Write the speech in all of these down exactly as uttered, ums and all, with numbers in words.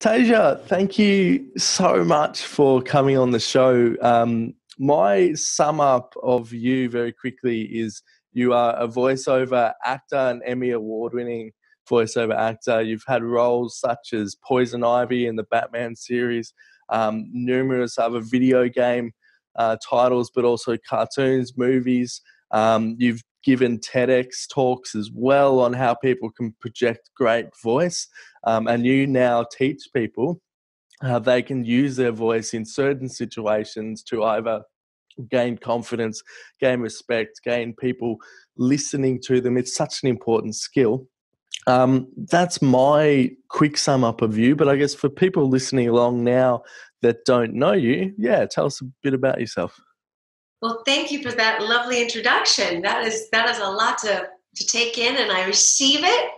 Tasia, thank you so much for coming on the show. Um, my sum up of you very quickly is you are a voiceover actor, an Emmy award-winning voiceover actor. You've had roles such as Poison Ivy in the Batman series, um, numerous other video game uh, titles, but also cartoons, movies. Um, you've given TEDx talks as well on how people can project great voice. Um, and you now teach people how they can use their voice in certain situations to either gain confidence, gain respect, gain people listening to them. It's such an important skill. Um, that's my quick sum up of you. But I guess for people listening along now that don't know you, yeah, tell us a bit about yourself. Well, thank you for that lovely introduction. That is that is a lot to, to take in, and I receive it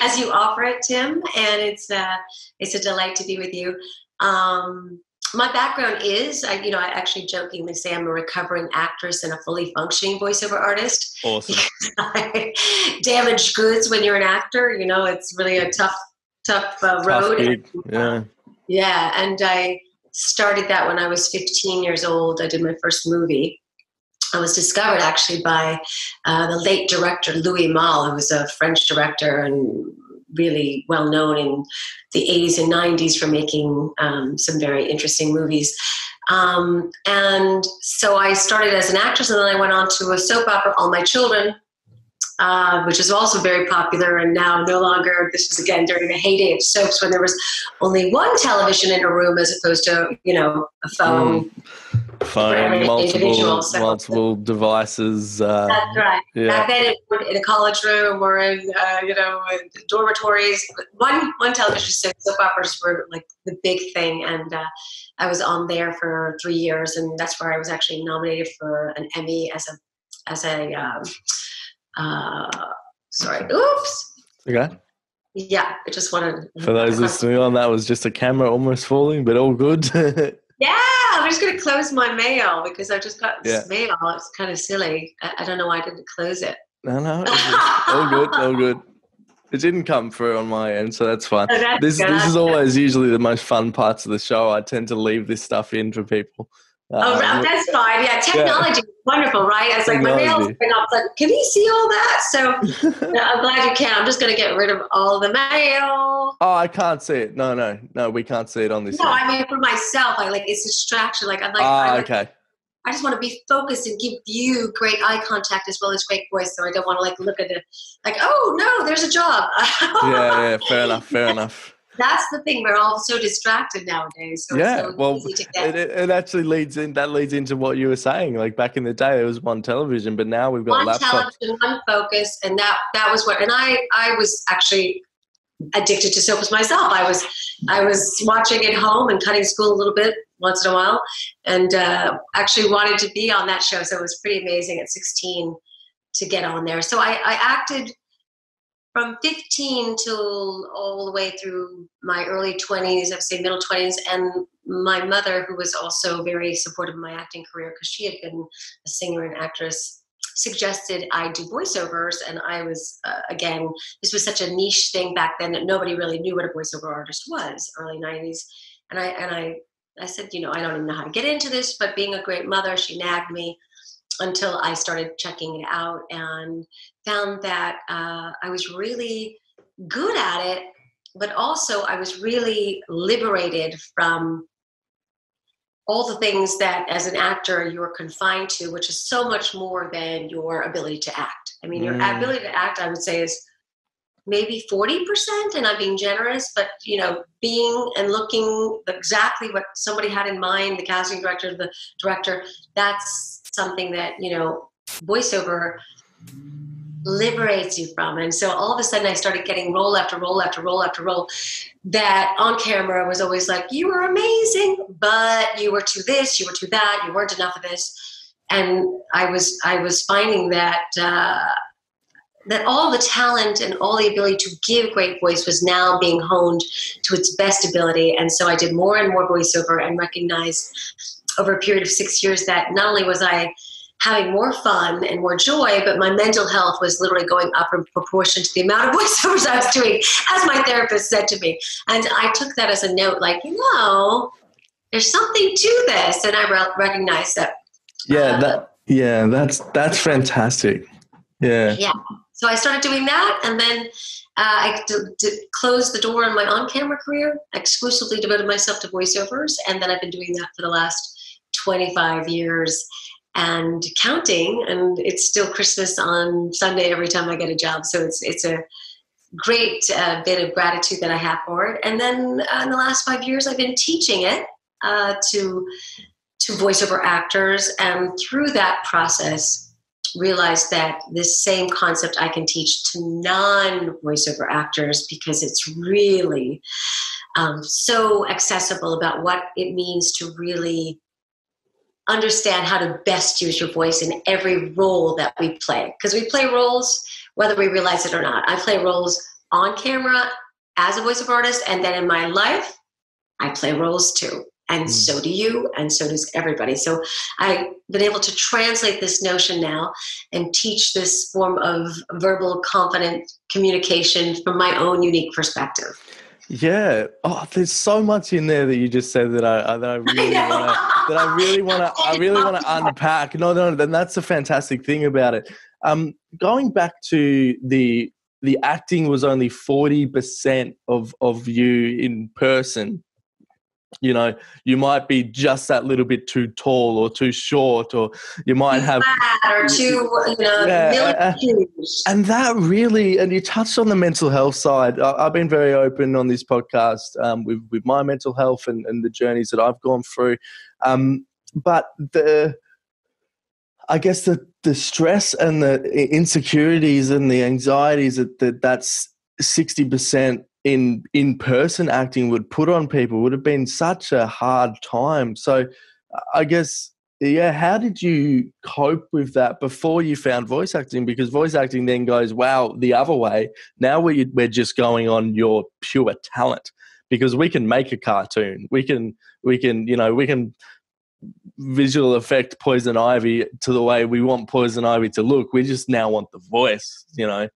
as you offer it, Tim. And it's uh, it's a delight to be with you. Um, my background is, I, you know, I actually jokingly say I'm a recovering actress and a fully functioning voiceover artist. Awesome. Damaged goods when you're an actor, you know, it's really a tough, tough uh, road. Tough yeah. Yeah, and I started that when I was fifteen years old. I did my first movie. I was discovered actually by uh, the late director Louis Malle, who was a French director and really well known in the eighties and nineties for making um, some very interesting movies. Um, and so I started as an actress, and then I went on to a soap opera, All My Children, Uh, which is also very popular and now no longer. This was, again, during the heyday of soaps when there was only one television in a room as opposed to, you know, a phone. Mm. Phone, multiple, so multiple devices. Uh, That's right. Yeah. Back then in a college room or in, uh, you know, in dormitories, one one television. So soap operas were like the big thing, and uh, I was on there for three years, and that's where I was actually nominated for an Emmy as a, as a, um, Uh, sorry. Oops. Okay. Yeah, I just wanted. For those listening on, that was just a camera almost falling, but all good. Yeah, I'm just going to close my mail because I just got this yeah. mail. It's kind of silly. I, I don't know why I didn't close it. No, no, it was, all good, all good. It didn't come through on my end, so that's fine. Oh, that's this good. This is always usually the most fun parts of the show. I tend to leave this stuff in for people. Um, oh, that's fine. Yeah, technology yeah. is wonderful, right? I was like, technology. My mail's been off. Like, can you see all that? So no, I'm glad you can. I'm just going to get rid of all the mail. Oh, I can't see it. No, no, no, we can't see it on this. No, one. I mean, for myself, I like it's distraction. Like, I'm like, ah, I, like okay. I just want to be focused and give you great eye contact as well as great voice. So I don't want to like look at it like, oh no, there's a job. yeah, yeah, fair enough, fair enough. That's the thing. We're all so distracted nowadays. So yeah, it's so well, easy to get. It, it actually leads in. That leads into what you were saying. Like back in the day, it was one television, but now we've got one laptops. Television, one focus, and that that was what. And I, I was actually addicted to soaps myself. I was, I was watching at home and cutting school a little bit once in a while, and uh, actually wanted to be on that show. So it was pretty amazing at sixteen to get on there. So I, I acted. From fifteen till all the way through my early twenties, I'd say middle twenties, and my mother, who was also very supportive of my acting career because she had been a singer and actress, suggested I do voiceovers. And I was, uh, again, this was such a niche thing back then that nobody really knew what a voiceover artist was, early nineties. And I and I, I said, you know, I don't even know how to get into this, but being a great mother, she nagged me until I started checking it out and found that uh, I was really good at it, but also I was really liberated from all the things that as an actor you're confined to, which is so much more than your ability to act. I mean, mm. your ability to act, I would say, is maybe forty percent, and I'm being generous, but, you know, being and looking exactly what somebody had in mind, the casting director, the director, that's something that, you know, voiceover liberates you from. And so all of a sudden I started getting role after role after role after role that on camera was always like, you were amazing, but you were too this, you were too that, you weren't enough of this. And I was, I was finding that, uh, that all the talent and all the ability to give great voice was now being honed to its best ability. And so I did more and more voiceover and recognized over a period of six years that not only was I having more fun and more joy, but my mental health was literally going up in proportion to the amount of voiceovers I was doing, as my therapist said to me. And I took that as a note, like, you know, there's something to this. And I re- recognized that. Yeah, uh, that, yeah, that's that's fantastic. Yeah. Yeah. So I started doing that, and then uh, I d- d- closed the door on my on-camera career, exclusively devoted myself to voiceovers, and then I've been doing that for the last twenty-five years and counting, and it's still Christmas on Sunday every time I get a job. So it's it's a great uh, bit of gratitude that I have for it. And then uh, in the last five years, I've been teaching it uh, to to voiceover actors, and through that process, realized that this same concept I can teach to non-voiceover actors, because it's really um, so accessible about what it means to really understand how to best use your voice in every role that we play. Because we play roles, whether we realize it or not. I play roles on camera as a voiceover artist, and then in my life, I play roles too. And so do you, and so does everybody. So I've been able to translate this notion now and teach this form of verbal, confident communication from my own unique perspective. Yeah. Oh, there's so much in there that you just said that I that I really want to that I really want to I really want to unpack. No, no, then that's the fantastic thing about it. Um, going back to the the acting was only forty percent of of you in person. You know, you might be just that little bit too tall or too short, or you might have or too, you know, yeah, and that really, and you touched on the mental health side. I've been very open on this podcast um, with, with my mental health and, and the journeys that I've gone through. Um, but the, I guess the, the stress and the insecurities and the anxieties that, that that's sixty percent in in-person acting would put on people would have been such a hard time. So I guess, yeah, how did you cope with that before you found voice acting? Because voice acting then goes, wow, the other way. Now we're, we're just going on your pure talent, because we can make a cartoon. We can, we can, you know, we can visual effect Poison Ivy to the way we want Poison Ivy to look. We just now want the voice, you know,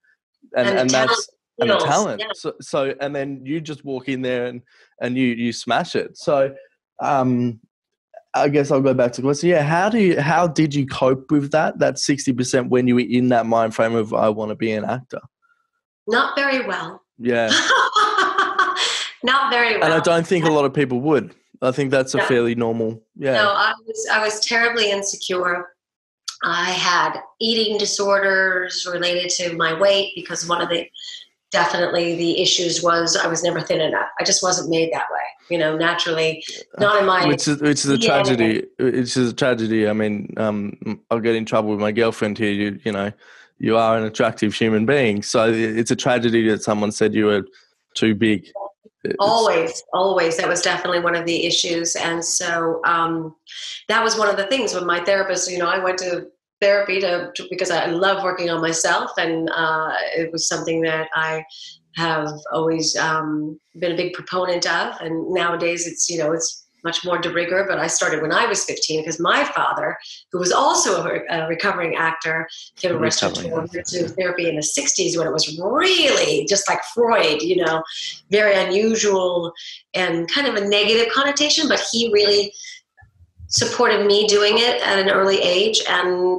and, and, and that's... and the talent. Yeah. So, so, and then you just walk in there and, and you, you smash it. So, um, I guess I'll go back to the question. Yeah. How do you, how did you cope with that? That sixty percent when you were in that mind frame of, I want to be an actor. Not very well. Yeah. Not very well. And I don't think a lot of people would. I think that's a no. fairly normal. Yeah. No, I was, I was terribly insecure. I had eating disorders related to my weight, because one of the, definitely the issues was I was never thin enough. I just wasn't made that way, you know, naturally, not in my... Which is, which is a tragedy. It's a tragedy. I mean, um, I'll get in trouble with my girlfriend here. You, you know, you are an attractive human being. So it's a tragedy that someone said you were too big. It's... Always, always. That was definitely one of the issues. And so um, that was one of the things when my therapist, you know, I went to therapy to, to because I love working on myself, and uh, it was something that I have always um, been a big proponent of. And nowadays, it's you know it's much more de rigueur. But I started when I was fifteen, because my father, who was also a, a recovering actor, came to therapy in the sixties when it was really just like Freud, you know, very unusual and kind of a negative connotation. But he really supported me doing it at an early age. And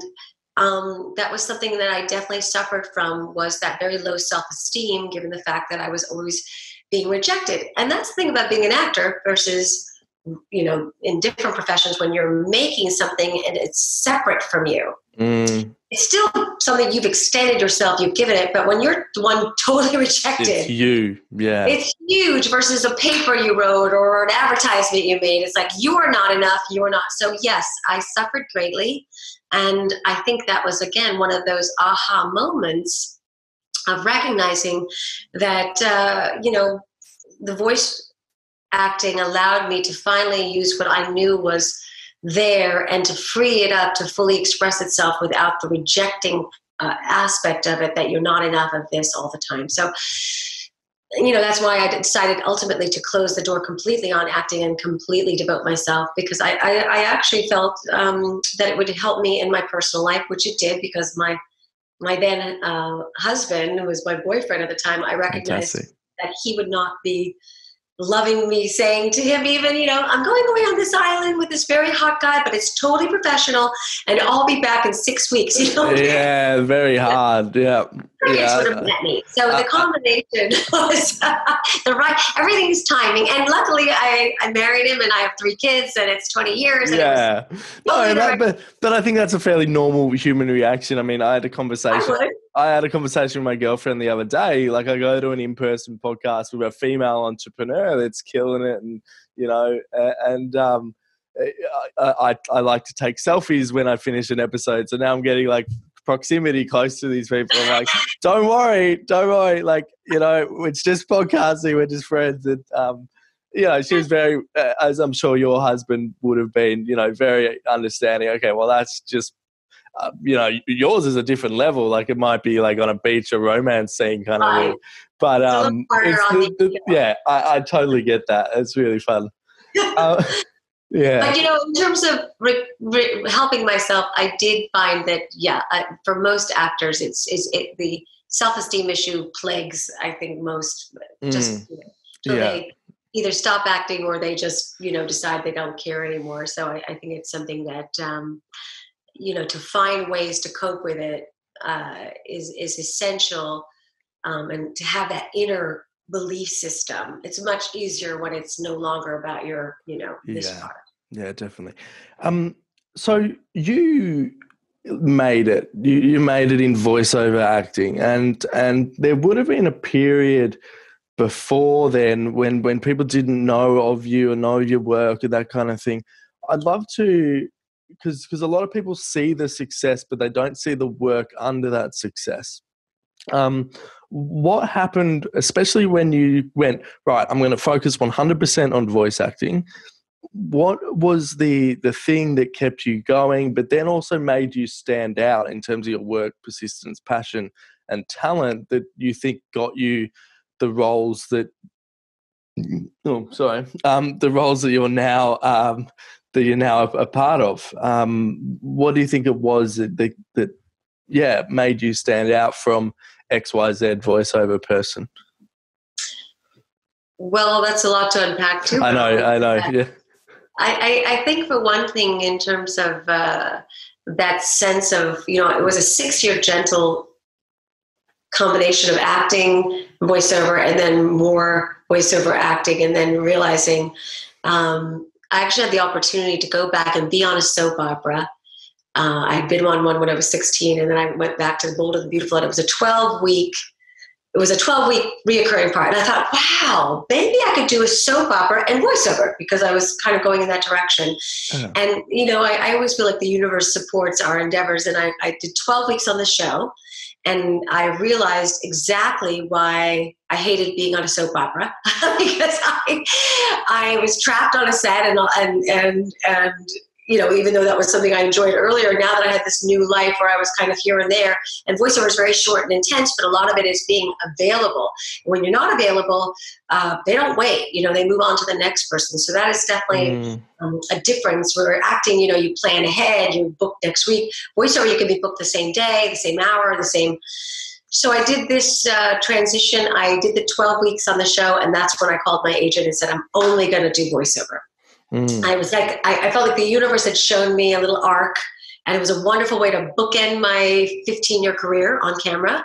um, that was something that I definitely suffered from, was that very low self-esteem, given the fact that I was always being rejected. And that's the thing about being an actor versus, you know, in different professions, when you're making something and it's separate from you. Mm. It's still something you've extended yourself, you've given it, but when you're the one totally rejected, it's you, yeah, it's huge versus a paper you wrote or an advertisement you made. It's like, you are not enough, you are not. So yes, I suffered greatly, and I think that was again one of those aha moments of recognizing that uh, you know the voice acting allowed me to finally use what I knew was there and to free it up to fully express itself without the rejecting uh, aspect of it, that you're not enough of this all the time. So you know, that's why I decided ultimately to close the door completely on acting and completely devote myself, because I, I, I actually felt um, that it would help me in my personal life, which it did, because my my then uh, husband, who was my boyfriend at the time, I recognized Fantastic. that he would not be loving me saying to him even, you know, I'm going away on this island with this very hot guy, but it's totally professional and I'll be back in six weeks. You know? Yeah, very hard. Yeah. yeah. Sort of met me. So uh, the combination was uh, the right, everything's timing. And luckily I, I married him and I have three kids and it's twenty years. And yeah. It was totally no, that, but, but I think that's a fairly normal human reaction. I mean, I had a conversation. I had a conversation with my girlfriend the other day. Like, I go to an in-person podcast with a female entrepreneur that's killing it, and you know, and um, I, I I like to take selfies when I finish an episode. So now I'm getting like proximity close to these people. I'm like, don't worry, don't worry. Like, you know, it's just podcasting. We're just friends. And um, you know, she was very, as I'm sure your husband would have been, you know, very understanding. Okay, well, that's just. Uh, you know, yours is a different level. Like, it might be like on a beach, a romance scene kind of thing. But um, it's, it's, yeah, I, I totally get that. It's really fun. uh, yeah. But you know, in terms of re- re- helping myself, I did find that yeah, I, for most actors, it's is it the self-esteem issue plagues. I think most just mm. you know, so yeah. they either stop acting or they just you know decide they don't care anymore. So I, I think it's something that. Um, you know, to find ways to cope with it uh, is, is essential. Um, and to have that inner belief system, it's much easier when it's no longer about your, you know, this yeah. part. Yeah, definitely. Um, so you made it, you, you made it in voiceover acting, and, and there would have been a period before then when, when people didn't know of you or know your work and that kind of thing. I'd love to, Because because a lot of people see the success, but they don't see the work under that success. Um, what happened, especially when you went, right, I'm going to focus one hundred percent on voice acting. What was the, the thing that kept you going, but then also made you stand out in terms of your work, persistence, passion, and talent that you think got you the roles that, oh, sorry, um, the roles that you're now... Um, that you're now a part of. Um, what do you think it was that, that, that, yeah, made you stand out from X Y Z voiceover person? Well, that's a lot to unpack too. I know, I know, yeah. I, I, I think for one thing in terms of uh, that sense of, you know, it was a six-year gentle combination of acting, voiceover, and then more voiceover acting, and then realizing um, I actually had the opportunity to go back and be on a soap opera. Uh, I had been on one when I was sixteen, and then I went back to The Bold and the Beautiful, and it was a twelve-week, it was a twelve-week reoccurring part. And I thought, wow, maybe I could do a soap opera and voiceover, because I was kind of going in that direction. Oh. And, you know, I, I always feel like the universe supports our endeavors, and I, I did twelve weeks on the show, and I realized exactly why I hated being on a soap opera because I, I was trapped on a set and, and, and, and, you know, even though that was something I enjoyed earlier, now that I had this new life where I was kind of here and there, and voiceover is very short and intense, but a lot of it is being available. When you're not available, uh, they don't wait, you know, they move on to the next person. So that is definitely mm. um, a difference where acting, you know, you plan ahead, you book next week. Voiceover, you can be booked the same day, the same hour, the same. So I did this uh, transition. I did the twelve weeks on the show, and that's when I called my agent and said, I'm only going to do voiceover. Mm. I was like, I, I felt like the universe had shown me a little arc, and it was a wonderful way to bookend my fifteen year career on camera,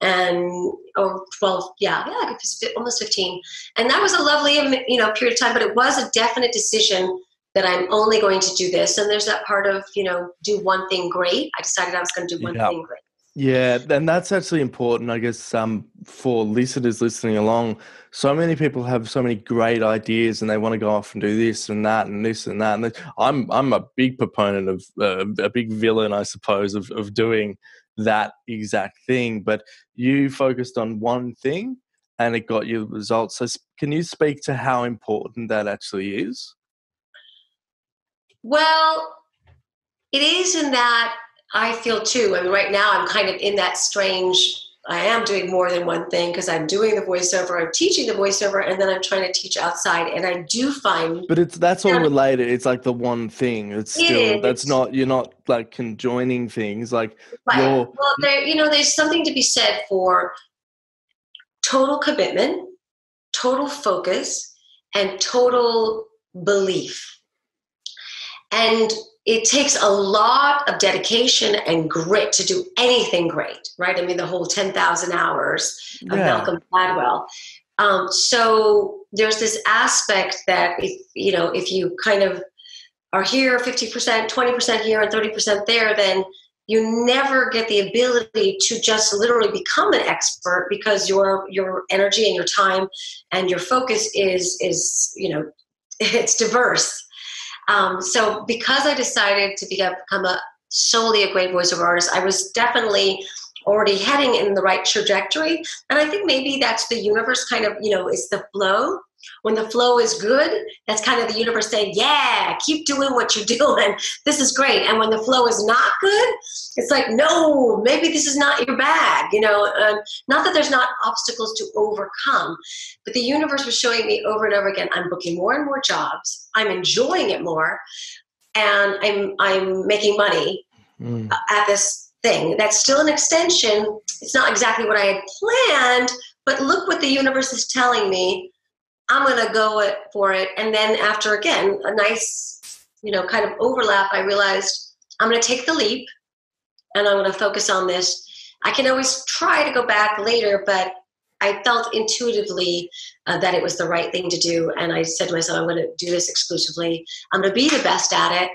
and or twelve, yeah, yeah, like almost fifteen. And that was a lovely, you know, period of time, but it was a definite decision that I'm only going to do this. And there's that part of, you know, do one thing great. I decided I was going to do one yeah. thing great. Yeah, and that's actually important, I guess, um, for listeners listening along. So many people have so many great ideas, and they want to go off and do this and that and this and that. And this. I'm I'm a big proponent of uh, a big villain, I suppose, of of doing that exact thing. But you focused on one thing, and it got you results. So can you speak to how important that actually is? Well, it is in that. I feel too. I mean, right now I'm kind of in that strange I am doing more than one thing because I'm doing the voiceover, I'm teaching the voiceover, and then I'm trying to teach outside. And I do find, but it's that's all related. It's like the one thing. It's it still is. That's not you're not like conjoining things like. Right. You're, well, there you know, there's something to be said for total commitment, total focus, and total belief. And it takes a lot of dedication and grit to do anything great, right? I mean, the whole ten thousand hours of yeah. Malcolm Gladwell. Um, so there's this aspect that, if, you know, if you kind of are here fifty percent, twenty percent here, and thirty percent there, then you never get the ability to just literally become an expert because your your energy and your time and your focus is, is you know, it's diverse. Um, so because I decided to become a, solely a great voiceover artist, I was definitely already heading in the right trajectory. And I think maybe that's the universe kind of, you know, it's the flow. When the flow is good, that's kind of the universe saying, yeah, keep doing what you're doing. This is great. And when the flow is not good, it's like, no, maybe this is not your bag. You know, um, not that there's not obstacles to overcome, but the universe was showing me over and over again, I'm booking more and more jobs. I'm enjoying it more. And I'm, I'm making money mm. at this thing. That's still an extension. It's not exactly what I had planned, but look what the universe is telling me. I'm going to go for it. And then after, again, a nice, you know, kind of overlap, I realized I'm going to take the leap and I'm going to focus on this. I can always try to go back later, but I felt intuitively uh, that it was the right thing to do. And I said to myself, I'm going to do this exclusively. I'm going to be the best at it.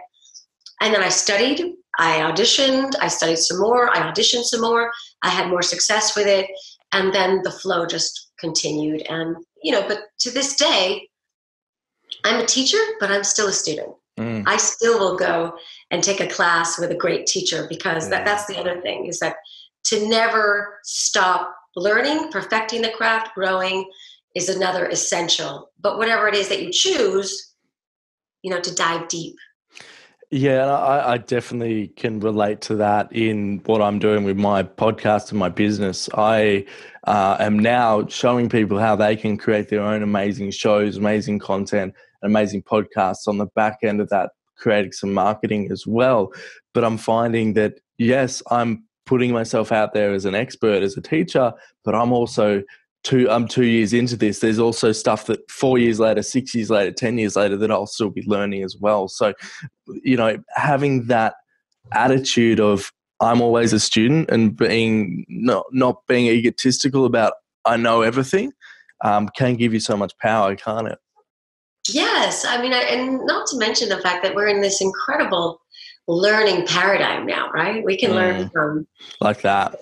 And then I studied, I auditioned, I studied some more, I auditioned some more, I had more success with it. And then the flow just continued. And, you know, but to this day, I'm a teacher, but I'm still a student. Mm. I still will go and take a class with a great teacher because mm. that, that's the other thing is that to never stop learning, perfecting the craft, growing is another essential. But whatever it is that you choose, you know, to dive deep. Yeah, I, I definitely can relate to that in what I'm doing with my podcast and my business. I uh, am now showing people how they can create their own amazing shows, amazing content, and amazing podcasts on the back end of that, creating some marketing as well. But I'm finding that, yes, I'm putting myself out there as an expert, as a teacher, but I'm also Two, I'm two years into this. There's also stuff that four years later, six years later, ten years later that I'll still be learning as well. So, you know, having that attitude of I'm always a student and being not not being egotistical about I know everything um, can give you so much power, can't it? Yes, I mean, I, and not to mention the fact that we're in this incredible learning paradigm now, right? We can mm, learn from like that,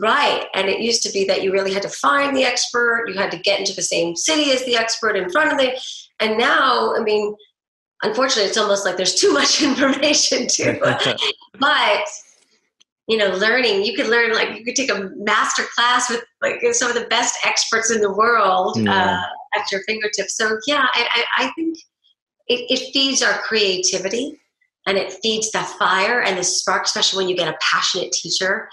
right? And it used to be that you really had to find the expert, you had to get into the same city as the expert in front of them, and now, I mean, unfortunately, it's almost like there's too much information too. But you know, learning, you could learn, like you could take a master class with like some of the best experts in the world mm. uh, at your fingertips. So yeah, I, I, I think it, it feeds our creativity. And it feeds the fire and the spark, especially when you get a passionate teacher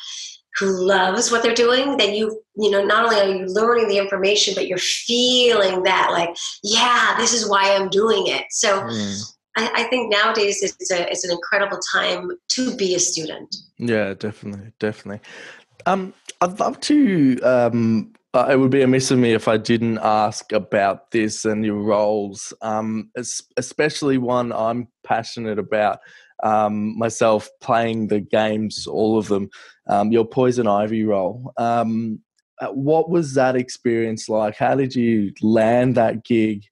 who loves what they're doing. Then you, you know, not only are you learning the information, but you're feeling that like, yeah, this is why I'm doing it. So mm. I, I think nowadays it's, a, it's an incredible time to be a student. Yeah, definitely. Definitely. Um, I'd love to, um, Uh, it would be amiss of me if I didn't ask about this and your roles, um, especially one I'm passionate about um, myself, playing the games, all of them, um, your Poison Ivy role. Um, what was that experience like? How did you land that gig?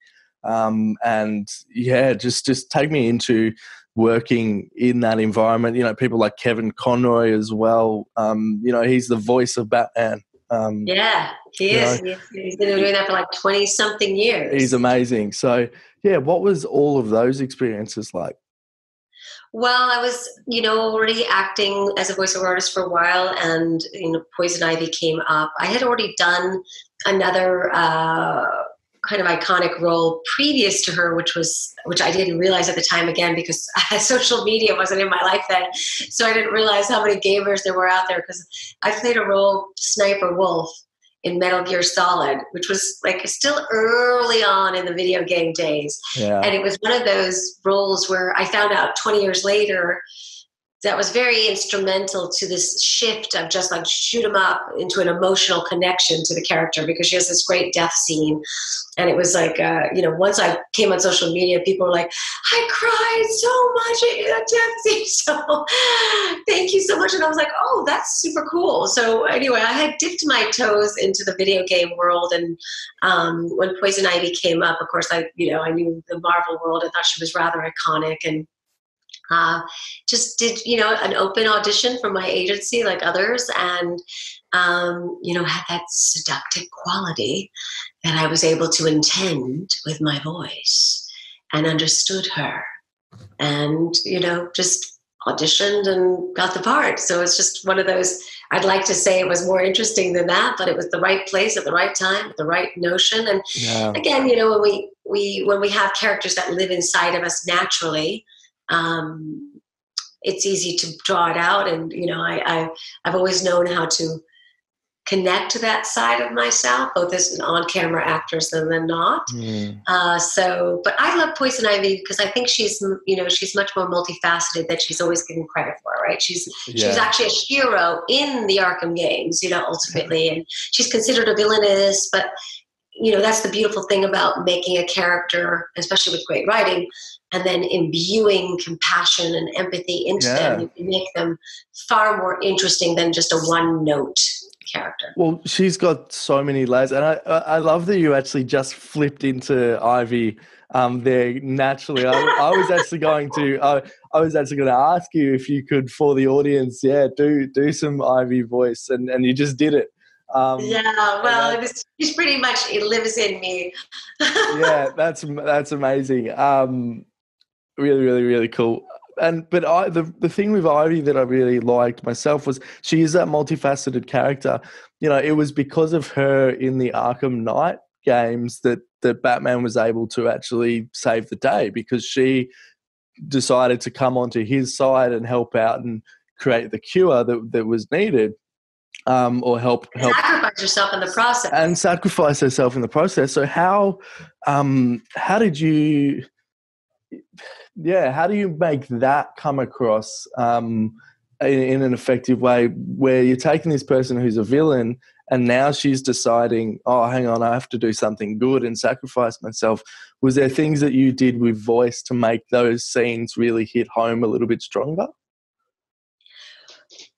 Um, and, yeah, just, just take me into working in that environment. You know, people like Kevin Conroy as well, um, you know, he's the voice of Batman. Um, yeah, he is. Know, he's been doing that for like twenty something years. He's amazing. So yeah, what was all of those experiences like? Well, I was, you know, already acting as a voiceover artist for a while, and you know, Poison Ivy came up. I had already done another uh, kind of iconic role previous to her, which was, which I didn't realize at the time, again, because social media wasn't in my life then. So I didn't realize how many gamers there were out there, because I played a role, Sniper Wolf, in Metal Gear Solid, which was like still early on in the video game days. Yeah. And it was one of those roles where I found out twenty years later that was very instrumental to this shift of just like shoot 'em up into an emotional connection to the character, because she has this great death scene. And it was like, uh, you know, once I came on social media, people were like, I cried so much at that death scene. So thank you so much. And I was like, oh, that's super cool. So anyway, I had dipped my toes into the video game world. And um, when Poison Ivy came up, of course, I, you know, I knew the Marvel world. I thought she was rather iconic, and Uh, just did, you know, an open audition for my agency like others, and, um, you know, had that seductive quality that I was able to intend with my voice, and understood her, and, you know, just auditioned and got the part. So it's just one of those, I'd like to say it was more interesting than that, but it was the right place at the right time, the right notion. And yeah. again, you know, when we, we, when we have characters that live inside of us naturally, Um, it's easy to draw it out. And, you know, I, I, I've always known how to connect to that side of myself, both as an on-camera actress and then not. Mm. Uh, so, but I love Poison Ivy because I think she's, you know, she's much more multifaceted than she's always given credit for, right? She's, yeah. she's actually a hero in the Arkham games, you know, ultimately, and she's considered a villainess, but you know, that's the beautiful thing about making a character, especially with great writing, and then imbuing compassion and empathy into yeah. them. You can make them far more interesting than just a one-note character. Well, she's got so many layers, and I I love that you actually just flipped into Ivy um, there naturally. I, I was actually going to I, I was actually going to ask you if you could, for the audience, yeah, do do some Ivy voice, and, and you just did it. Um, yeah, well, it was, it's pretty much it lives in me. Yeah, that's that's amazing. Um, really, really, really cool. And but I the, the thing with Ivy that I really liked myself was she is that multifaceted character. You know, it was because of her in the Arkham Knight games that that Batman was able to actually save the day, because she decided to come onto his side and help out and create the cure that that was needed. Um, or help, help sacrifice herself in the process, and sacrifice herself in the process. So how, um, how did you, yeah, how do you make that come across um, in, in an effective way, where you're taking this person who's a villain, and now she's deciding, oh, hang on, I have to do something good and sacrifice myself. Was there things that you did with voice to make those scenes really hit home a little bit stronger?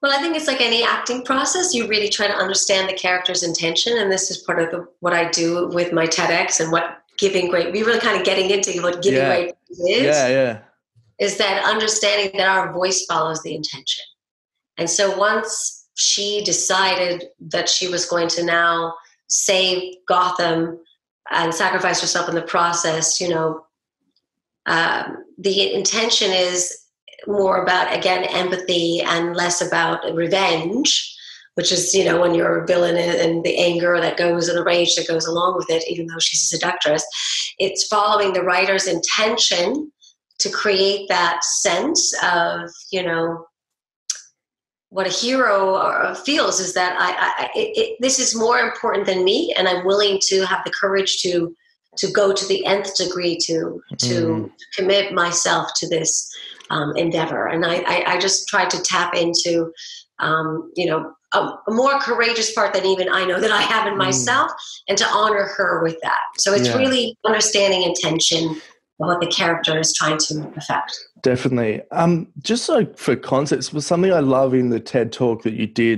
Well, I think it's like any acting process. You really try to understand the character's intention, and this is part of the, what I do with my TEDx and what Giving Great. We were really kind of getting into what Giving yeah. Great is. Yeah, yeah. Is that understanding that our voice follows the intention. And so once she decided that she was going to now save Gotham and sacrifice herself in the process, you know, um, the intention is more about, again, empathy and less about revenge, which is, you know, when you're a villain and the anger that goes and the rage that goes along with it, even though she's a seductress. It's following the writer's intention to create that sense of, you know, what a hero feels is that I, I it, it, this is more important than me, and I'm willing to have the courage to to go to the nth degree to to mm. commit myself to this Um, endeavor. And I, I, I just tried to tap into, um, you know, a, a more courageous part than even I know that I have in myself, mm. and to honor her with that. So it's yeah. really understanding intention of what the character is trying to affect. Definitely. Um, just so for concepts, was something I love in the TED talk that you did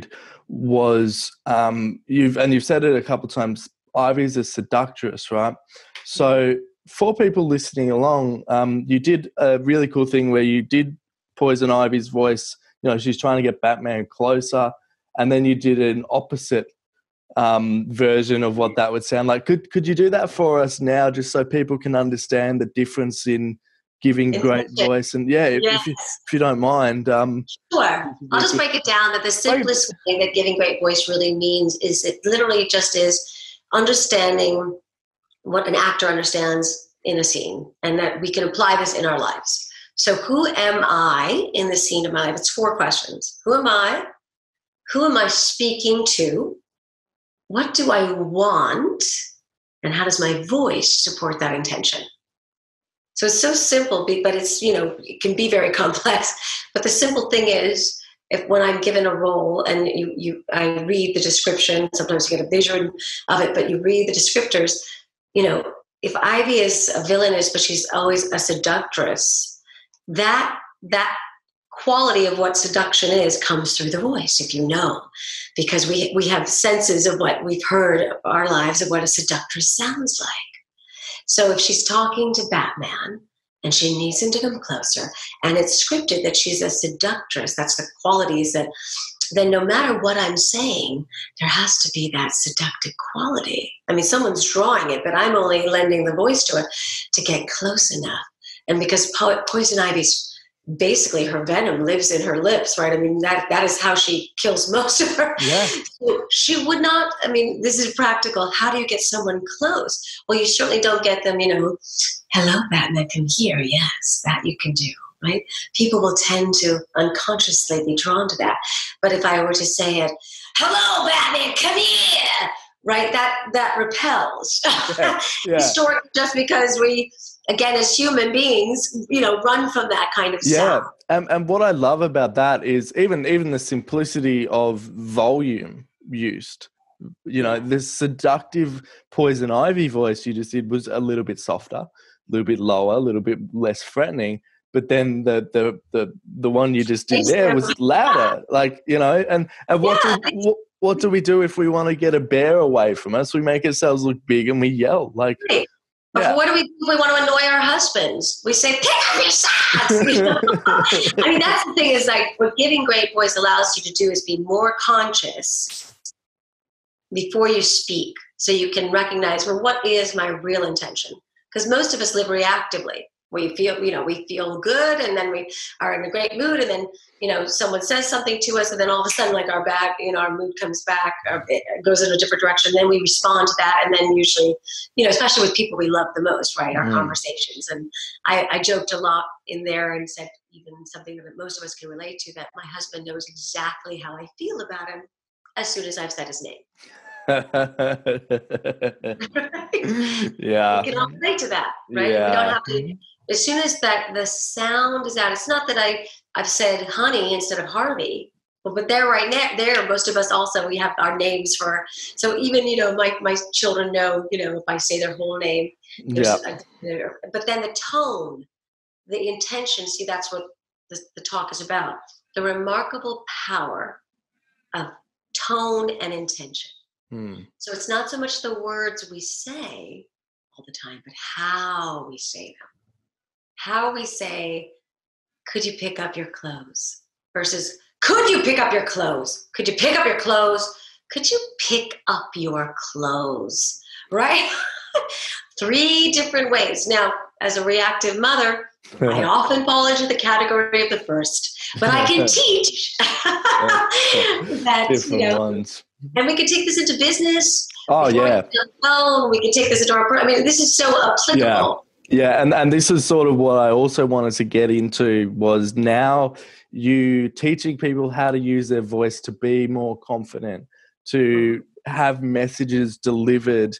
was um, you've, and you've said it a couple of times, Ivy's a seductress, right? So for people listening along, um, you did a really cool thing where you did Poison Ivy's voice. You know, she's trying to get Batman closer, and then you did an opposite um, version of what that would sound like. Could could you do that for us now, just so people can understand the difference in Giving Great Voice? And yeah, yes. if, you, if you don't mind. Um, sure. I'll just break it down that the simplest way that Giving Great Voice really means is it literally just is understanding what an actor understands in a scene, and that we can apply this in our lives. So who am I in the scene of my life? It's four questions. Who am I? Who am I speaking to? What do I want? And how does my voice support that intention? So it's so simple, but it's, you know, it can be very complex. But the simple thing is, if when I'm given a role and you, you I read the description, sometimes you get a vision of it, but you read the descriptors, you know, if Ivy is a villainess, but she's always a seductress, that that quality of what seduction is comes through the voice, if you know, because we we have senses of what we've heard of our lives of what a seductress sounds like. So if she's talking to Batman and she needs him to come closer and it's scripted that she's a seductress, that's the qualities that, then no matter what I'm saying, there has to be that seductive quality. I mean, someone's drawing it, but I'm only lending the voice to it to get close enough. And because po- Poison Ivy's basically her venom lives in her lips, right? I mean, that that is how she kills most of her. Yeah. She would not, I mean, this is practical. How do you get someone close? Well, you certainly don't get them, you know, hello, Batman, come here. Yes, that you can do, right? People will tend to unconsciously be drawn to that. But if I were to say it, hello, Batman, come here, right? That, that repels. Yeah. Yeah. Historically, just because we... Again, as human beings, you know, run from that kind of stuff. Yeah, and, and what I love about that is even even the simplicity of volume used. You know, this seductive Poison Ivy voice you just did was a little bit softer, a little bit lower, a little bit less threatening. But then the the the, the one you just did there was louder. Like, you know, and, and what, yeah. do, what what do we do if we want to get a bear away from us? We make ourselves look big and we yell like. Right. Yeah. What do we do if we want to annoy our husbands? We say, pick up your socks! You know? I mean, that's the thing is like what Giving Great Voice allows you to do is be more conscious before you speak so you can recognize, well, what is my real intention? Because most of us live reactively. We feel, you know, we feel good and then we are in a great mood and then, you know, someone says something to us and then all of a sudden like our back, you know, our mood comes back, or it goes in a different direction. Then we respond to that and then usually, you know, especially with people we love the most, right, our mm. conversations. And I, I joked a lot in there and said even something that most of us can relate to, that my husband knows exactly how I feel about him as soon as I've said his name. Yeah. We can all relate to that, right? Yeah. We don't have to... As soon as that the sound is out, it's not that I, I've said honey instead of Harvey, but, but there right now, there, most of us also, we have our names for, so even, you know, my, my children know, you know, if I say their whole name, yeah. a, but then the tone, the intention, see, that's what the, the talk is about. The remarkable power of tone and intention. Hmm. So it's not so much the words we say all the time, but how we say them. How we say, could you pick up your clothes? Versus, could you pick up your clothes? Could you pick up your clothes? Could you pick up your clothes? Right? Three different ways. Now, as a reactive mother, I often fall into the category of the first, but I can teach that, different you know, ones. And we can take this into business. Oh, yeah. Phone. We can take this into our, I mean, this is so applicable. Yeah. Yeah, and, and this is sort of what I also wanted to get into was now you teaching people how to use their voice to be more confident, to have messages delivered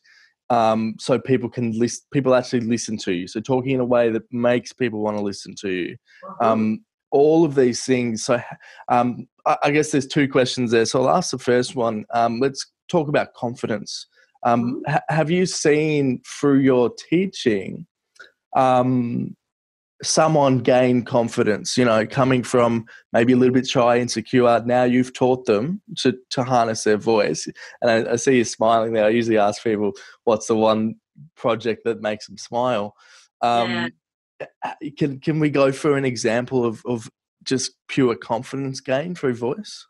um, so people can list, people actually listen to you. So talking in a way that makes people want to listen to you. Um, all of these things. So um, I, I guess there's two questions there. So I'll ask the first one. Um, let's talk about confidence. Um, ha- have you seen through your teaching um someone gain confidence, you know, coming from maybe a little bit shy, insecure, now you've taught them to to harness their voice? And I, I see you smiling there. I usually ask people what's the one project that makes them smile. um yeah. can can we go through an example of of just pure confidence gain through voice?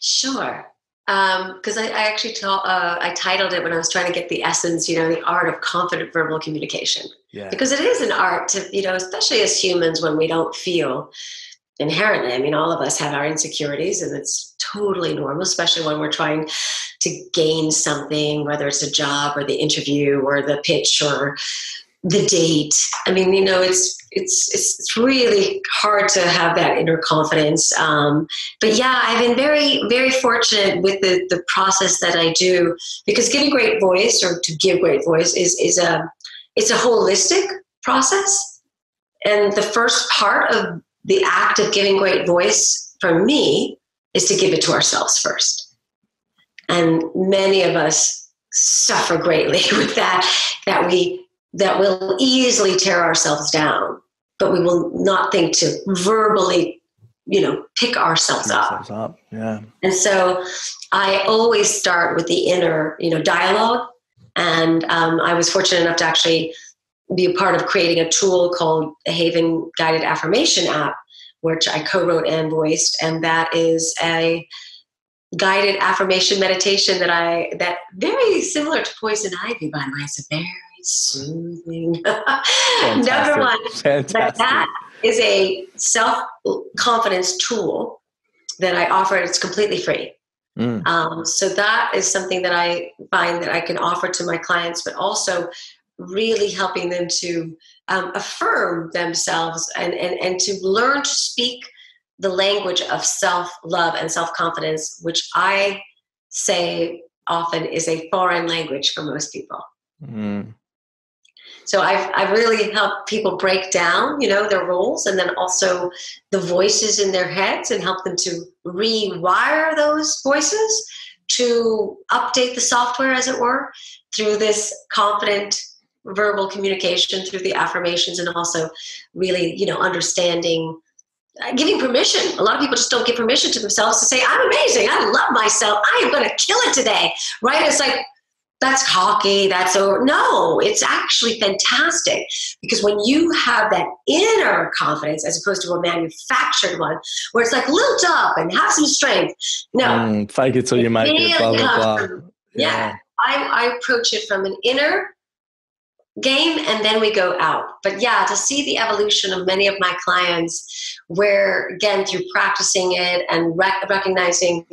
Sure. Um, because I, I actually taught, uh, I titled it when I was trying to get the essence, you know, the art of confident verbal communication. Yeah. Because it is an art to, you know, especially as humans when we don't feel, inherently. I mean, all of us have our insecurities, and it's totally normal, especially when we're trying to gain something, whether it's a job or the interview or the pitch or the date. I mean, you know, it's it's it's really hard to have that inner confidence. Um, but yeah, I've been very, very fortunate with the, the process that I do, because Give Great Voice, or to give great voice, is is a it's a holistic process. And the first part of the act of giving great voice for me is to give it to ourselves first. And many of us suffer greatly with that, that we that will easily tear ourselves down, but we will not think to verbally, you know, pick ourselves up. up. Yeah. And so I always start with the inner, you know, dialogue. And um, I was fortunate enough to actually be a part of creating a tool called the Haven Guided Affirmation app, which I co-wrote and voiced. And that is a guided affirmation meditation that I, that very similar to Poison Ivy, by the way. It's a very soothing. Number one, but that is a self-confidence tool that I offer. It's completely free. Mm. Um, so that is something that I find that I can offer to my clients, but also really helping them to um, affirm themselves and, and, and to learn to speak the language of self-love and self-confidence, which I say often is a foreign language for most people. Mm. So I've, I've really helped people break down, you know, their roles, and then also the voices in their heads, and help them to rewire those voices, to update the software, as it were, through this confident verbal communication, through the affirmations, and also really, you know, understanding, uh, giving permission. A lot of people just don't give permission to themselves to say, I'm amazing, I love myself, I am going to kill it today, right? It's like, that's cocky, that's over. No, it's actually fantastic, because when you have that inner confidence as opposed to a manufactured one where it's like lilt up and have some strength. No. Mm, fake it till you make it, blah, blah, blah. From, yeah. yeah. I, I approach it from an inner game, and then we go out. But yeah, to see the evolution of many of my clients where, again, through practicing it and rec- recognizing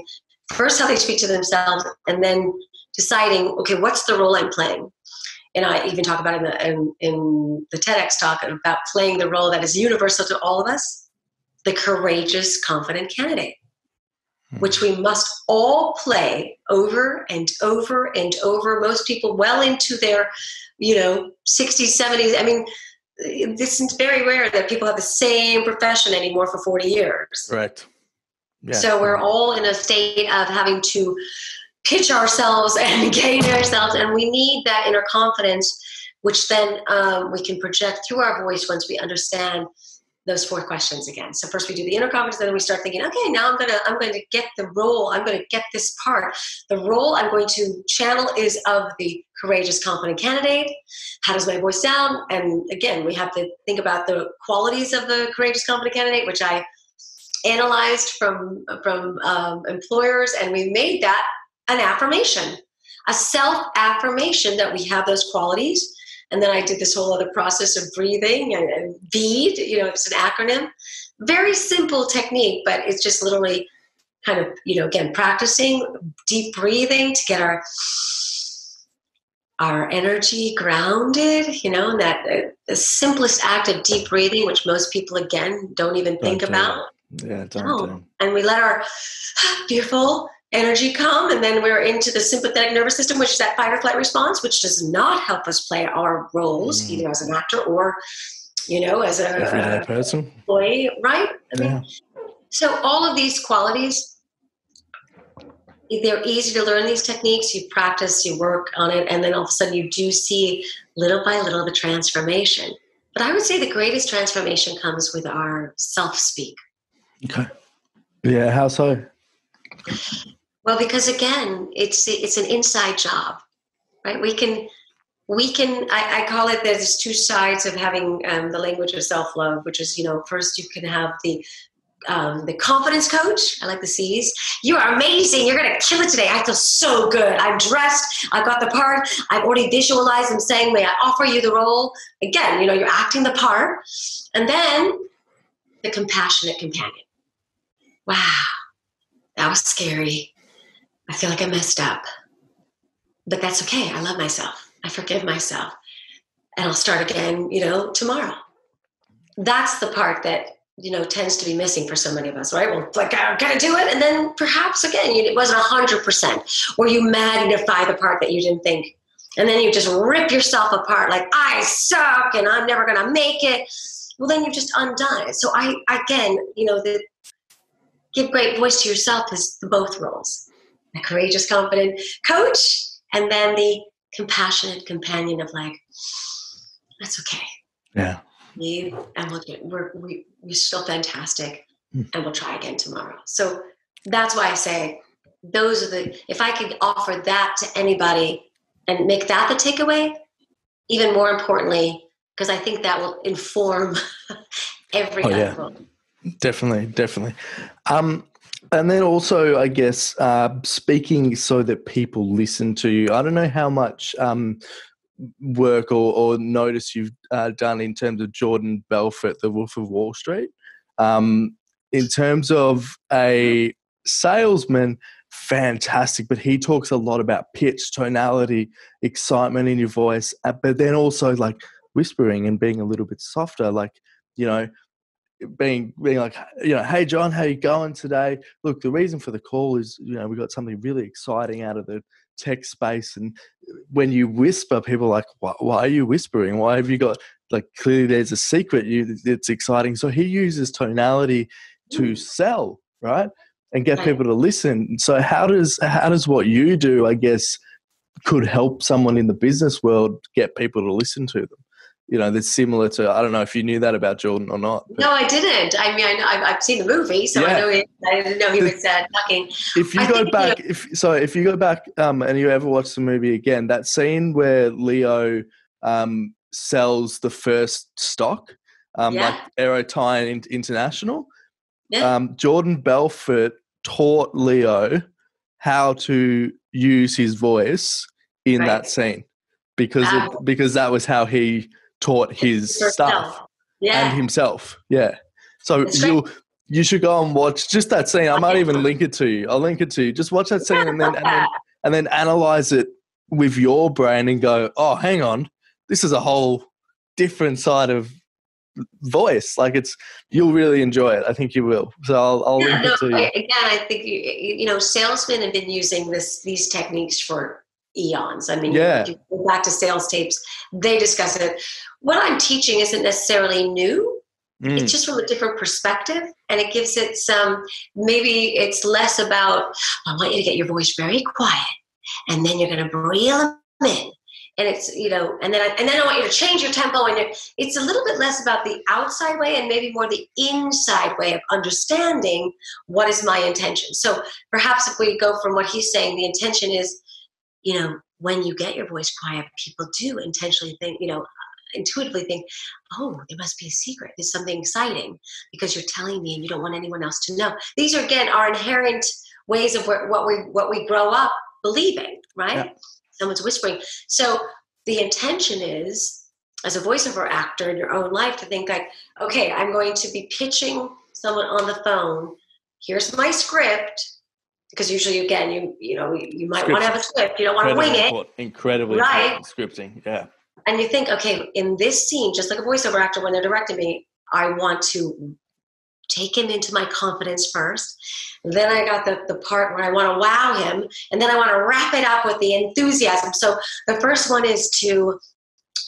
first how they speak to themselves, and then deciding, okay, what's the role I'm playing? And I even talk about in the, in, in the TEDx talk about playing the role that is universal to all of us, the courageous, confident candidate, hmm. which we must all play over and over and over. Most people well into their, you know, sixties, seventies. I mean, it's very rare that people have the same profession anymore for forty years. Right. Yeah. So we're all in a state of having to pitch ourselves and gain ourselves. And we need that inner confidence, which then um, we can project through our voice once we understand those four questions again. So first we do the inner confidence, then we start thinking, okay, now I'm going to, I'm going to get the role. I'm going to get this part. The role I'm going to channel is of the courageous, confident candidate. How does my voice sound? And again, we have to think about the qualities of the courageous, confident candidate, which I analyzed from, from um, employers. And we made that an affirmation, a self-affirmation that we have those qualities. And then I did this whole other process of breathing and, and BEAD, you know, it's an acronym. Very simple technique, but it's just literally kind of, you know, again, practicing deep breathing to get our our energy grounded, you know, and that uh, the simplest act of deep breathing, which most people, again, don't even think don't about. Do. Yeah, don't no. do. And we let our fearful energy come, and then we're into the sympathetic nervous system, which is that fight or flight response, which does not help us play our roles, mm. either as an actor or, you know, as a everyday uh, person, employee, right? I yeah. mean, so all of these qualities, they're easy to learn. These techniques, you practice, you work on it, and then all of a sudden you do see little by little the transformation. But I would say the greatest transformation comes with our self-speak. Okay. Yeah, how so? Well, because again, it's it's an inside job, right? We can, we can. I, I call it, there's two sides of having um, the language of self-love, which is, you know, first you can have the um, the confidence coach. I like the C's. You are amazing. You're gonna kill it today. I feel so good. I'm dressed. I got the part. I've already visualized. I'm saying, may I offer you the role? Again, you know, you're acting the part, and then The Compassionate Companion. Wow, that was scary. I feel like I messed up. But that's okay. I love myself. I forgive myself. And I'll start again, you know, tomorrow. That's the part that, you know, tends to be missing for so many of us, right? Well, like, I've got to do it. And then perhaps, again, it wasn't one hundred percent. Or you magnify the part that you didn't think. And then you just rip yourself apart like, I suck and I'm never going to make it. Well, then you're just undone. So I, again, you know, the give great voice to yourself is both roles. The courageous, confident coach, and then the compassionate companion of like, that's okay. Yeah. You, and we'll get, we're, we, we're still fantastic, mm. and we'll try again tomorrow. So that's why I say those are the, if I could offer that to anybody and make that the takeaway, even more importantly, because I think that will inform every oh, yeah. role. Definitely, definitely. Um, and then also, I guess, uh, speaking so that people listen to you. I don't know how much um, work or, or notice you've uh, done in terms of Jordan Belfort, The Wolf of Wall Street. Um, in terms of a salesman, fantastic, but he talks a lot about pitch, tonality, excitement in your voice, but then also like whispering and being a little bit softer, like, you know, being being like, you know, hey, John, how you going today? Look, the reason for the call is, you know, we got something really exciting out of the tech space. And when you whisper, people are like, why, why are you whispering? Why have you got, like, clearly there's a secret. You, it's exciting. So he uses tonality to sell, right, and get people to listen. So how does how does what you do, I guess, could help someone in the business world get people to listen to them? You know, that's similar to, I don't know if you knew that about Jordan or not. No, I didn't. I mean, I know, I've, I've seen the movie, so yeah. I know he, I didn't know he was uh, talking. If you I go think, back, you know, if, so if you go back um, and you ever watch the movie again, that scene where Leo um, sells the first stock, um, yeah. like Aerotine International, yeah. um, Jordan Belfort taught Leo how to use his voice in right. that scene because wow. of, because that was how he – taught his yourself. Stuff yeah. and himself. Yeah. So you you should go and watch just that scene. I might even link it to you. I'll link it to you. Just watch that scene and then, and then and then analyze it with your brain and go, oh, hang on, this is a whole different side of voice. Like it's, you'll really enjoy it. I think you will. So I'll, I'll yeah, link no, it to you. Again, I think, you, you know, salesmen have been using this these techniques for eons. I mean, yeah. you go back to sales tapes, they discuss it. What I'm teaching isn't necessarily new. Mm. It's just from a different perspective, and it gives it some, maybe it's less about, I want you to get your voice very quiet and then you're going to reel them in. And it's, you know, and then, I, and then I want you to change your tempo. And it's a little bit less about the outside way and maybe more the inside way of understanding what is my intention. So perhaps if we go from what he's saying, the intention is, you know, when you get your voice quiet, people do intentionally think, you know, intuitively think, oh, there must be a secret. There's something exciting because you're telling me and you don't want anyone else to know. These are, again, our inherent ways of what we what we grow up believing, right? Yeah. Someone's whispering. So the intention is, as a voiceover actor in your own life, to think like, okay, I'm going to be pitching someone on the phone. Here's my script. Because usually, again, you you know, you might want to have a script. You don't want to wing it. Incredibly right? scripting, yeah. And you think, okay, in this scene, just like a voiceover actor when they're directing me, I want to take him into my confidence first. Then I got the, the part where I want to wow him. And then I want to wrap it up with the enthusiasm. So the first one is to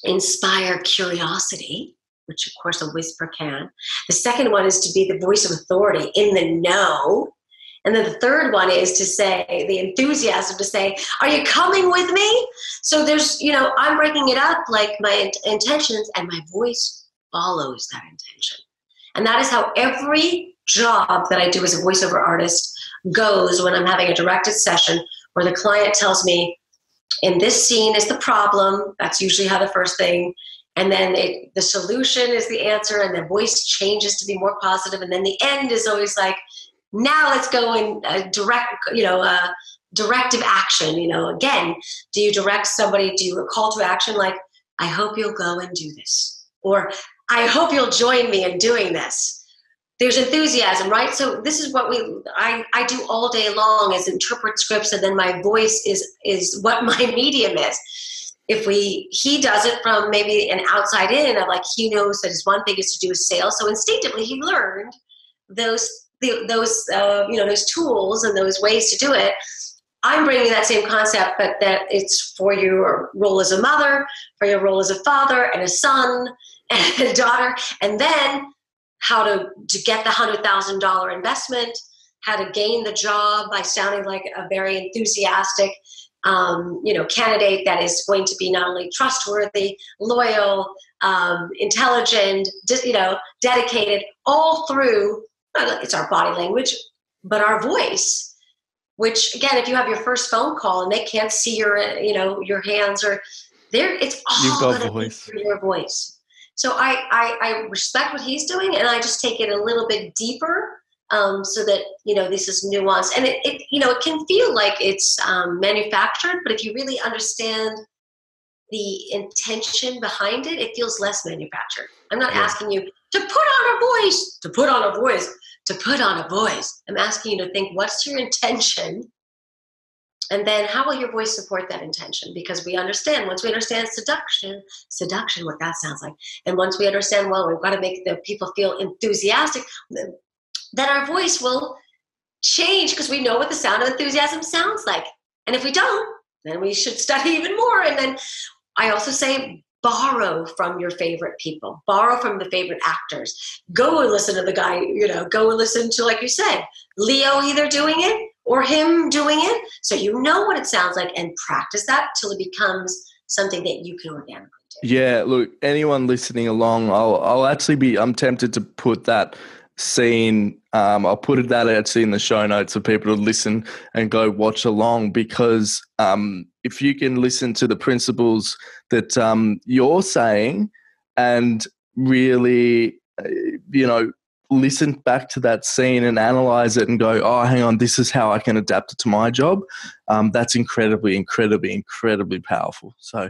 inspire curiosity, which, of course, a whisper can. The second one is to be the voice of authority in the know. And then the third one is to say, the enthusiasm to say, are you coming with me? So there's, you know, I'm breaking it up like my intentions and my voice follows that intention. And that is how every job that I do as a voiceover artist goes when I'm having a directed session where the client tells me, in this scene is the problem. That's usually how the first thing. And then it, the solution is the answer and the voice changes to be more positive. And then the end is always like, now let's go in a direct, you know, uh, directive action. You know, again, do you direct somebody? Do you a call to action like, I hope you'll go and do this, or I hope you'll join me in doing this, there's enthusiasm, right? So this is what we, I, I do all day long is interpret scripts, and then my voice is, is what my medium is. If we, he does it from maybe an outside in, and I'm like, he knows that his one thing is to do is sales. So instinctively he learned those, the, those, uh, you know, those tools and those ways to do it. I'm bringing that same concept, but that it's for your role as a mother, for your role as a father and a son and a daughter, and then how to, to get the one hundred thousand dollars investment, how to gain the job by sounding like a very enthusiastic, um, you know, candidate that is going to be not only trustworthy, loyal, um, intelligent, you know, dedicated, all through, it's our body language, but our voice. Which again, if you have your first phone call and they can't see your, you know, your hands or there, it's all going to be your voice. So I, I, I respect what he's doing, and I just take it a little bit deeper, um, so that, you know, this is nuanced, and it, it, you know, it can feel like it's um, manufactured, but if you really understand the intention behind it, it feels less manufactured. I'm not yeah. asking you to put on a voice, to put on a voice. to put on a voice. I'm asking you to think, what's your intention? And then how will your voice support that intention? Because we understand, once we understand seduction, seduction, what that sounds like. And once we understand, well, we've got to make the people feel enthusiastic, then our voice will change because we know what the sound of enthusiasm sounds like. And if we don't, then we should study even more. And then I also say, borrow from your favorite people, borrow from the favorite actors, go and listen to the guy, you know, go and listen to, like you said, Leo either doing it or him doing it. So you know what it sounds like, and practice that till it becomes something that you can organically do. Yeah. Look, anyone listening along, I'll, I'll actually be, I'm tempted to put that scene. Um, I'll put it that actually in the show notes for people to listen and go watch along, because um, if you can listen to the principles that um, you're saying and really, you know, listen back to that scene and analyze it and go, oh, hang on, this is how I can adapt it to my job. Um, that's incredibly, incredibly, incredibly powerful. So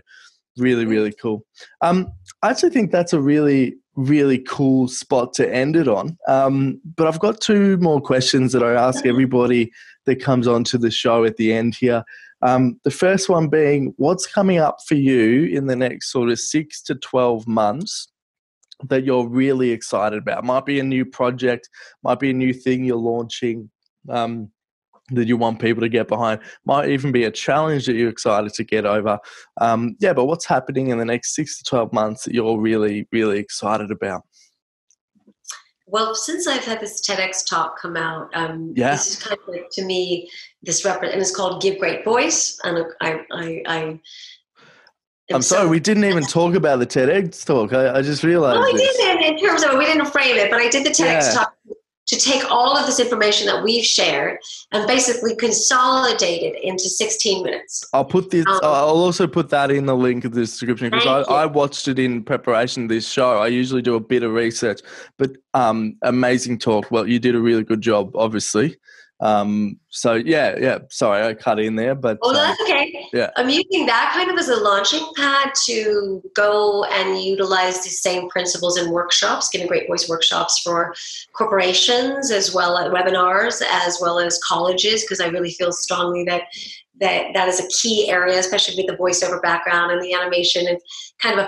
really, really cool. Um, I actually think that's a really, really cool spot to end it on. Um, but I've got two more questions that I ask everybody that comes onto the show at the end here. Um, the first one being, what's coming up for you in the next sort of six to twelve months that you're really excited about? Might be a new project, might be a new thing you're launching, um, that you want people to get behind, might even be a challenge that you're excited to get over. Um, yeah, but what's happening in the next six to twelve months that you're really, really excited about? Well, since I've had this TEDx talk come out, um, yeah. this is kind of like, to me, this rep- and it's called Give Great Voice. And I, I, I, I'm sorry, so- we didn't even talk about the TEDx talk. I, I just realized. Well, we didn't in terms of, we didn't frame it, but I did the TEDx yeah. talk to take all of this information that we've shared and basically consolidate it into sixteen minutes. I'll put this, um, I'll also put that in the link of the description, because I, I watched it in preparation of this show. I usually do a bit of research, but um, amazing talk. Well, you did a really good job, obviously. Um, so yeah, yeah, sorry, I cut in there, but oh, that's um, okay. Yeah. I'm using that kind of as a launching pad to go and utilize these same principles in workshops, giving great voice workshops for corporations, as well as webinars, as well as colleges, because I really feel strongly that, that that is a key area, especially with the voiceover background and the animation. It's kind of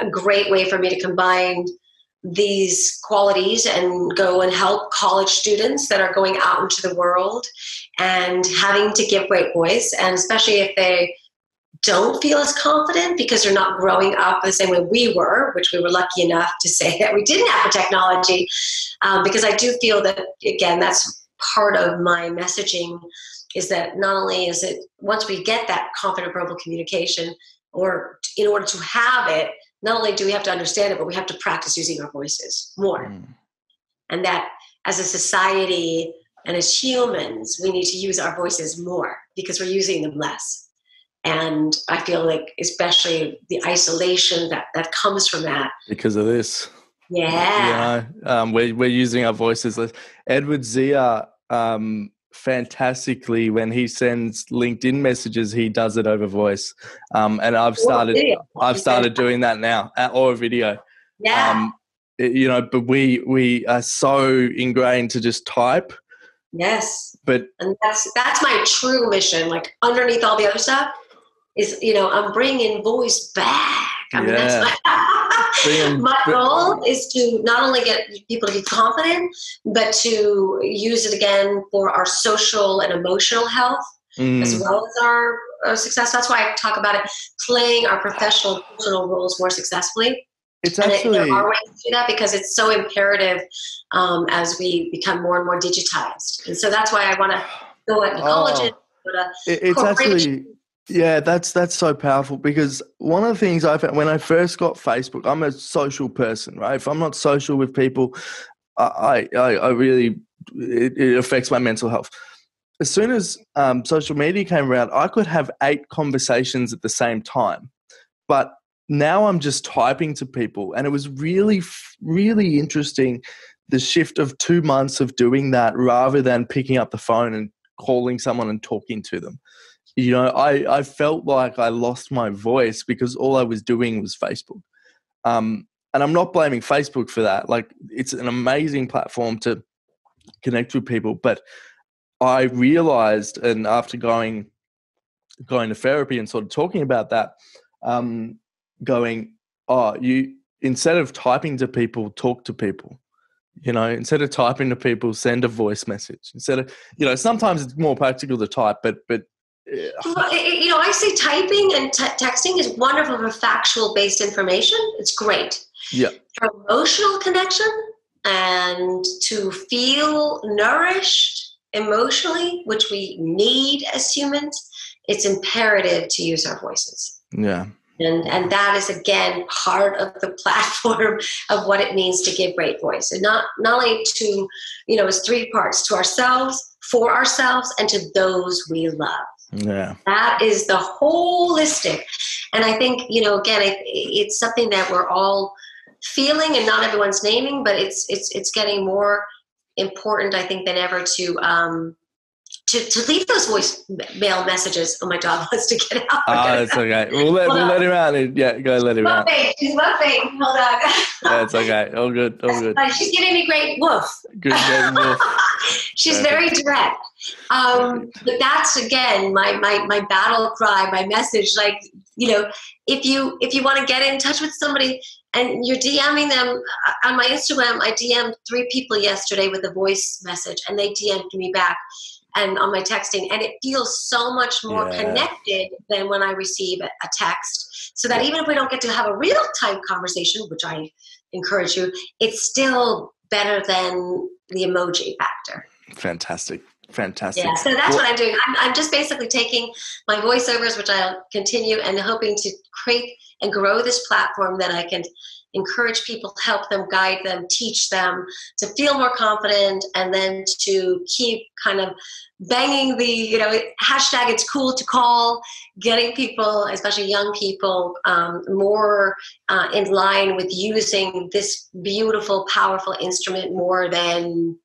a, a great way for me to combine these qualities and go and help college students that are going out into the world and having to give great voice, and especially if they don't feel as confident because they're not growing up the same way we were, which we were lucky enough to say that we didn't have the technology, um, because I do feel that, again, that's part of my messaging, is that not only is it, once we get that confident verbal communication, or in order to have it, not only do we have to understand it, but we have to practice using our voices more. Mm. And that as a society and as humans, we need to use our voices more because we're using them less. And I feel like especially the isolation that, that comes from that. Because of this. Yeah. You know, um, we're, we're using our voices less. Edward Zia, um, fantastically, when he sends LinkedIn messages, he does it over voice, um and I've started I've started doing that now, or a video. Yeah um you know, but we we are so ingrained to just type. Yes. But and that's that's my true mission. Like underneath all the other stuff is, you know, I'm bringing voice back. I mean, yeah. that's my, bringing, my goal is to not only get people to be confident, but to use it again for our social and emotional health mm. as well as our, our success. That's why I talk about it, playing our professional, personal roles more successfully. It's actually, and it, there are ways to do that because it's so imperative um, as we become more and more digitized. And so that's why I want to go at the colleges. Oh, it, it's actually, yeah, that's that's so powerful because one of the things I found when I first got Facebook, I'm a social person, right? If I'm not social with people, I I, I really, it, it affects my mental health. As soon as um, social media came around, I could have eight conversations at the same time, but now I'm just typing to people. And it was really, really interesting, the shift of two months of doing that rather than picking up the phone and calling someone and talking to them. You know, I, I felt like I lost my voice because all I was doing was Facebook. Um, and I'm not blaming Facebook for that. Like, it's an amazing platform to connect with people. But I realized, and after going, going to therapy and sort of talking about that, um, going, oh, you, instead of typing to people, talk to people, you know, instead of typing to people, send a voice message instead of, you know, sometimes it's more practical to type, but, but, yeah. Well, you know, I say typing and t- texting is wonderful for factual based information. It's great. Yeah. For emotional connection and to feel nourished emotionally, which we need as humans, it's imperative to use our voices. Yeah. And, and that is, again, part of the platform of what it means to give great voice. And not, not only to, you know, it's three parts: to ourselves, for ourselves, and to those we love. Yeah. That is the holistic. And I think, you know, again, it, it's something that we're all feeling and not everyone's naming, but it's it's it's getting more important, I think, than ever to um, To, to leave those voicemail messages. Oh, my dog wants to get out. Oh, it's okay. We'll let, we'll let him out. Yeah, go let him out. She's muffing. Hold on. Yeah, it's okay. All good. All good. She's giving me great woof. Good, great woof. She's okay. Very direct. Um, but that's, again, my, my, my battle cry, my message. Like, you know, if you if you want to get in touch with somebody and you're DMing them on my Instagram, I D M'd three people yesterday with a voice message, and they D M'd me back. And on my texting, and it feels so much more yeah. connected than when I receive a, a text. So that even if we don't get to have a real-time conversation, which I encourage you, it's still better than the emoji factor. Fantastic. Fantastic. Yeah, so that's well, what I'm doing. I'm, I'm just basically taking my voiceovers, which I'll continue, and hoping to create and grow this platform that I can encourage people, help them, guide them, teach them to feel more confident, and then to keep kind of banging the, you know, hashtag it's cool to call, getting people, especially young people, um, more uh, in line with using this beautiful, powerful instrument more than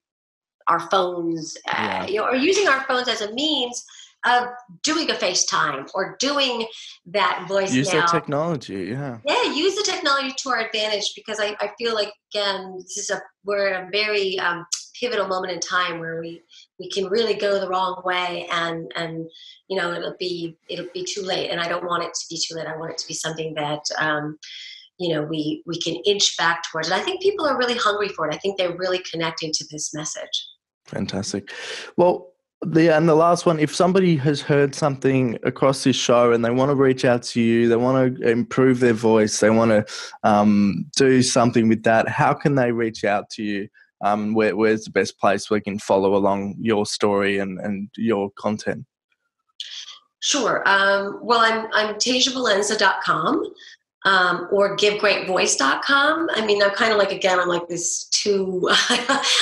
our phones, uh, yeah. you know, or using our phones as a means of doing a FaceTime or doing that voice. Use now. the technology, yeah. Yeah, use the technology to our advantage, because I, I feel like, again, this is a we're at a very um, pivotal moment in time where we, we can really go the wrong way, and and you know it'll be it'll be too late. And I don't want it to be too late. I want it to be something that um, you know we we can inch back towards. And I think people are really hungry for it. I think they're really connecting to this message. Fantastic. Well. The, and the last one, if somebody has heard something across this show and they want to reach out to you, they want to improve their voice, they want to um, do something with that, how can they reach out to you? Um, where, where's the best place where we can follow along your story and, and your content? Sure. Um, well, I'm, I'm Tasia Valenza dot com. Um, or give great voice dot com. I mean, I'm kind of like, again, I'm like this two,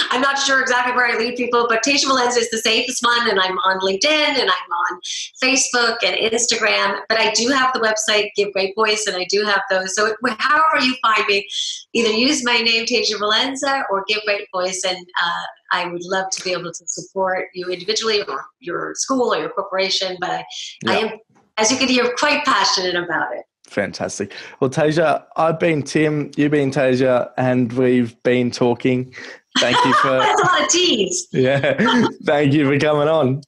I'm not sure exactly where I lead people, but Tasia Valenza is the safest one, and I'm on LinkedIn and I'm on Facebook and Instagram, but I do have the website, Give Great Voice, and I do have those. So it, however you find me, either use my name, Tasia Valenza, or Give Great Voice, and uh, I would love to be able to support you individually or your school or your corporation, but I, yeah. I am, as you can hear, quite passionate about it. Fantastic. Well, Tasia, I've been Tim, you've been Tasia, and we've been talking. Thank you for That's a lot of tease. Yeah. Thank you for coming on.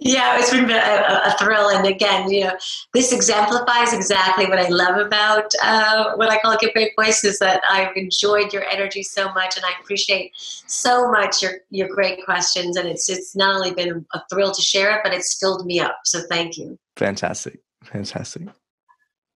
Yeah, it's been a, a thrill. And again, you know, this exemplifies exactly what I love about uh, what I call Give Great Voice, is that I've enjoyed your energy so much, and I appreciate so much your, your great questions. And it's it's not only been a thrill to share it, but it's filled me up. So thank you. Fantastic. Fantastic.